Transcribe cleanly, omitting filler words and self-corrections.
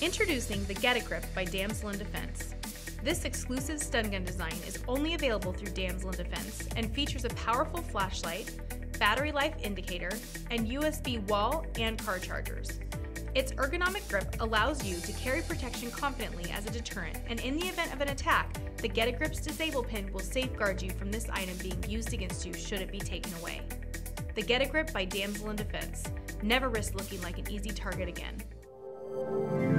Introducing the Get-A-Grip by Damsel in Defense. This exclusive stun gun design is only available through Damsel in Defense and features a powerful flashlight, battery life indicator, and USB wall and car chargers. Its ergonomic grip allows you to carry protection confidently as a deterrent, and in the event of an attack, the Get-A-Grip's disable pin will safeguard you from this item being used against you should it be taken away. The Get-A-Grip by Damsel in Defense. Never risk looking like an easy target again.